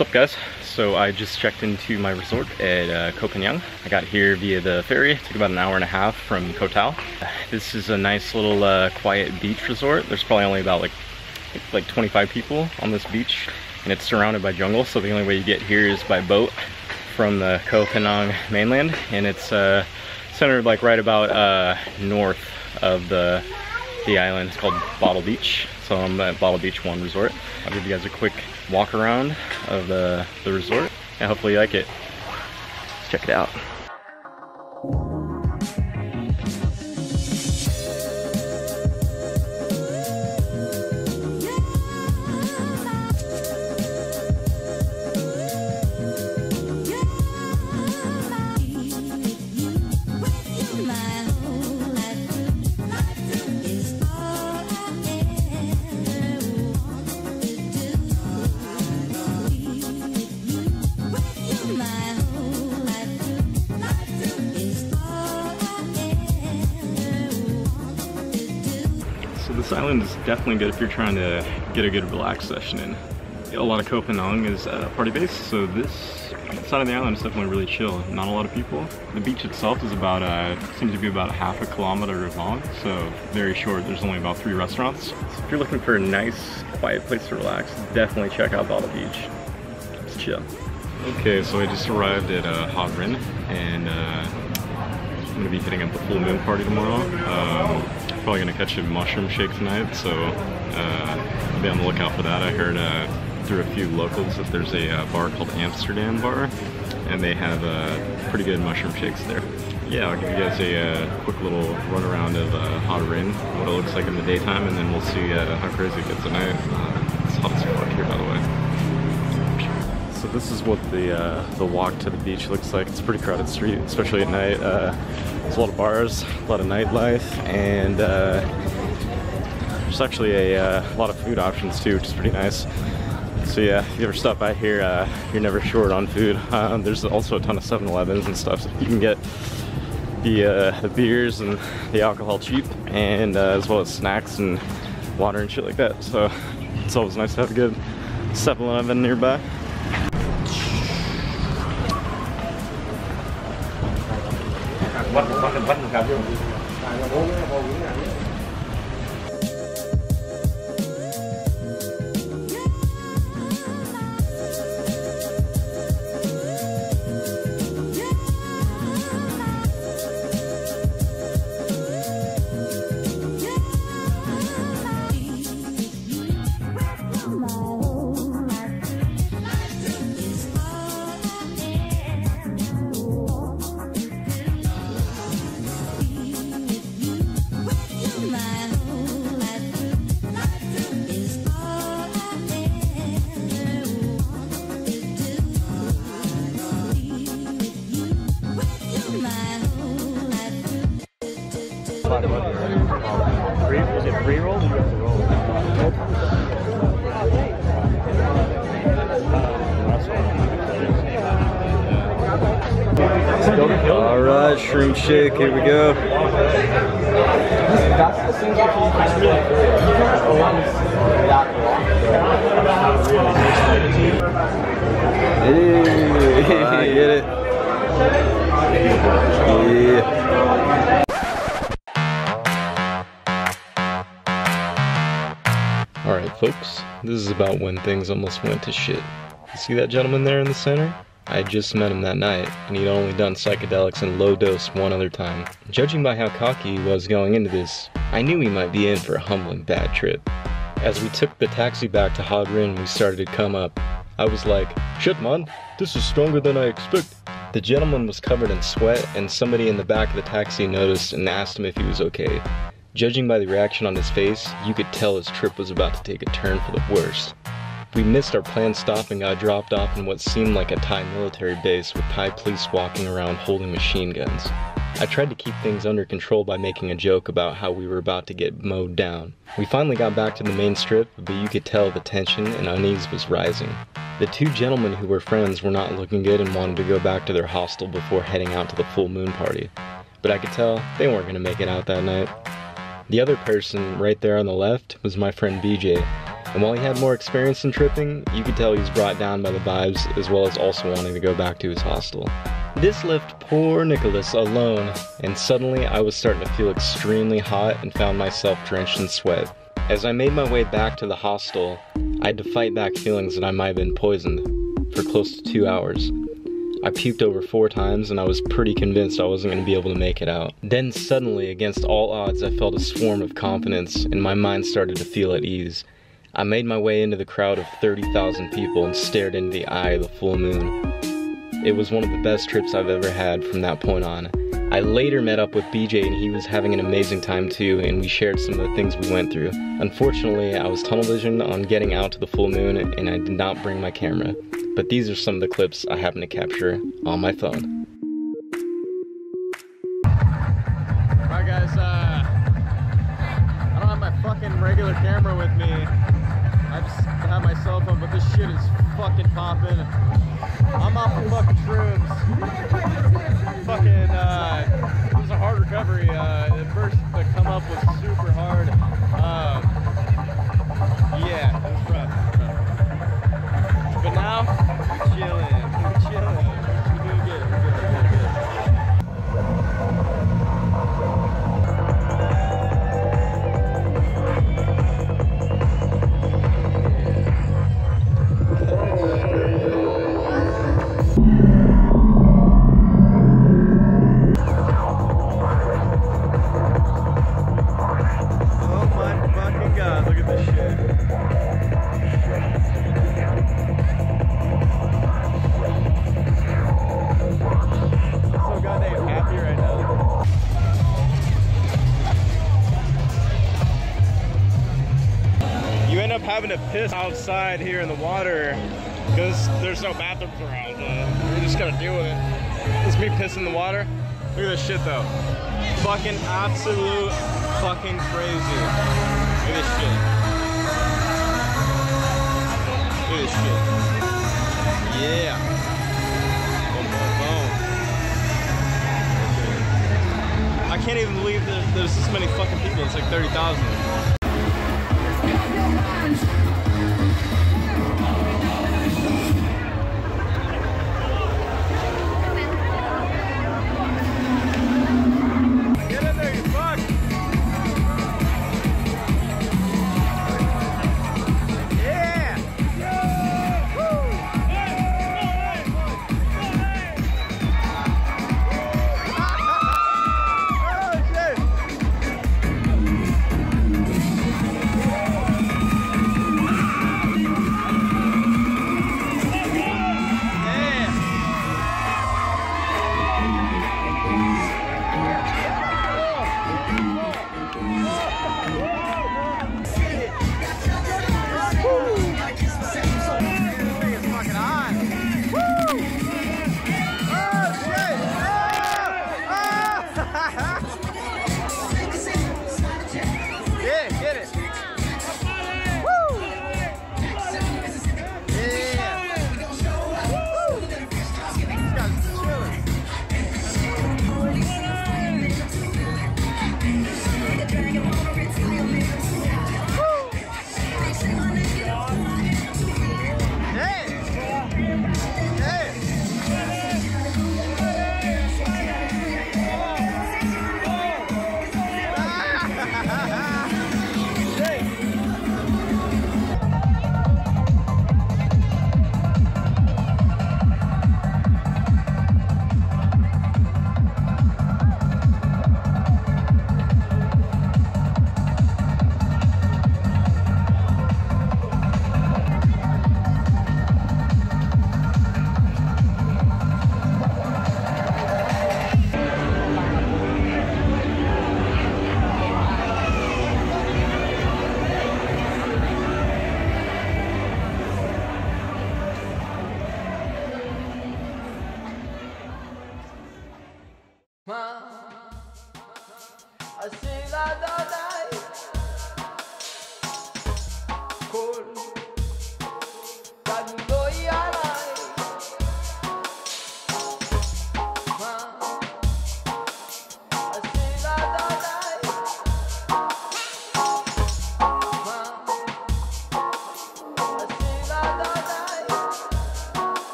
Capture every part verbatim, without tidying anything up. What's up, guys? So I just checked into my resort at uh, Koh Phangan. I got here via the ferry. It took about an hour and a half from Koh Tao. This is a nice little uh, quiet beach resort. There's probably only about like like twenty-five people on this beach, and it's surrounded by jungle. So the only way you get here is by boat from the Koh Phangan mainland, and it's uh, centered like right about uh, north of the the island. It's called Bottle Beach. So I'm at Bottle Beach One Resort. I'll give you guys a quick walk around of the, the resort, and hopefully you like it. Let's check it out. So this island is definitely good if you're trying to get a good relax session in. A lot of Koh Phangan is uh, party based, so this side of the island is definitely really chill. Not a lot of people. The beach itself is about uh, seems to be about a half a kilometer long, so very short. There's only about three restaurants. So if you're looking for a nice, quiet place to relax, definitely check out Bottle Beach. It's chill. Okay, so I just arrived at uh, Haad Rin, and uh, I'm gonna be hitting up the full moon party tomorrow. Um, Probably gonna catch a mushroom shake tonight, so uh, be on the lookout for that. I heard uh, through a few locals that there's a uh, bar called Amsterdam Bar, and they have uh, pretty good mushroom shakes there. Yeah, I'll give you guys a uh, quick little run around of uh, Haad Rin, what it looks like in the daytime, and then we'll see uh, how crazy it gets tonight. Uh, it's hot as fuck here, by the way. So this is what the uh, the walk to the beach looks like. It's a pretty crowded street, especially at night. Uh, There's a lot of bars, a lot of nightlife, and uh, there's actually a uh, lot of food options too, which is pretty nice. So yeah, if you ever stop by here, uh, you're never short on food. Uh, there's also a ton of seven elevens and stuff, so you can get the, uh, the beers and the alcohol cheap, and uh, as well as snacks and water and shit like that. So it's always nice to have a good seven eleven nearby. What the fuck, what the Was it pre-roll? Or was it roll? All right, shrimp shake. Here we go. Hey, I get it. Yeah. Alright folks, this is about when things almost went to shit. You see that gentleman there in the center? I just met him that night, and he'd only done psychedelics in low dose one other time. Judging by how cocky he was going into this, I knew he might be in for a humbling bad trip. As we took the taxi back to Haad Rin, we started to come up. I was like, shit man, this is stronger than I expected. The gentleman was covered in sweat, and somebody in the back of the taxi noticed and asked him if he was okay. Judging by the reaction on his face, you could tell his trip was about to take a turn for the worst. We missed our planned stop and got dropped off in what seemed like a Thai military base with Thai police walking around holding machine guns. I tried to keep things under control by making a joke about how we were about to get mowed down. We finally got back to the main strip, but you could tell the tension and unease was rising. The two gentlemen who were friends were not looking good and wanted to go back to their hostel before heading out to the full moon party. But I could tell they weren't going to make it out that night. The other person right there on the left was my friend B J. And while he had more experience in tripping, you could tell he was brought down by the vibes, as well as also wanting to go back to his hostel. This left poor Nicholas alone, and suddenly I was starting to feel extremely hot and found myself drenched in sweat. As I made my way back to the hostel, I had to fight back feelings that I might have been poisoned for close to two hours. I puked over four times and I was pretty convinced I wasn't going to be able to make it out. Then suddenly, against all odds, I felt a swarm of confidence and my mind started to feel at ease. I made my way into the crowd of thirty thousand people and stared into the eye of the full moon. It was one of the best trips I've ever had from that point on. I later met up with B J and he was having an amazing time too, and we shared some of the things we went through. Unfortunately, I was tunnel visioned on getting out to the full moon and I did not bring my camera, but these are some of the clips I happened to capture on my phone. Alright guys, uh, I don't have my fucking regular camera with me. I just have my cell phone, but this shit is fucking popping. I'm off the fucking shrooms. Fucking, uh, it was a hard recovery. Uh, the first, the come up was super hard. Um, yeah, it was rough. rough. But now, we're chilling. We're chilling. We're doing good. We're doing good. We're doing good. Having to piss outside here in the water because there's no bathrooms around. Uh, we just gotta deal with it. It's me pissing in the water. Look at this shit though. Fucking absolute fucking crazy. Look at this shit. Look at this shit. Yeah. Boom, boom, boom. I can't even believe that there's this many fucking people. It's like thirty thousand.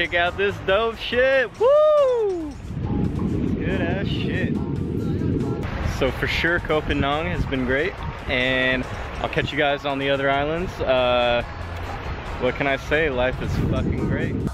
check out this dope shit. Woo! Good ass shit. So for sure, Koh Phangan has been great, and I'll catch you guys on the other islands. Uh, what can I say? Life is fucking great.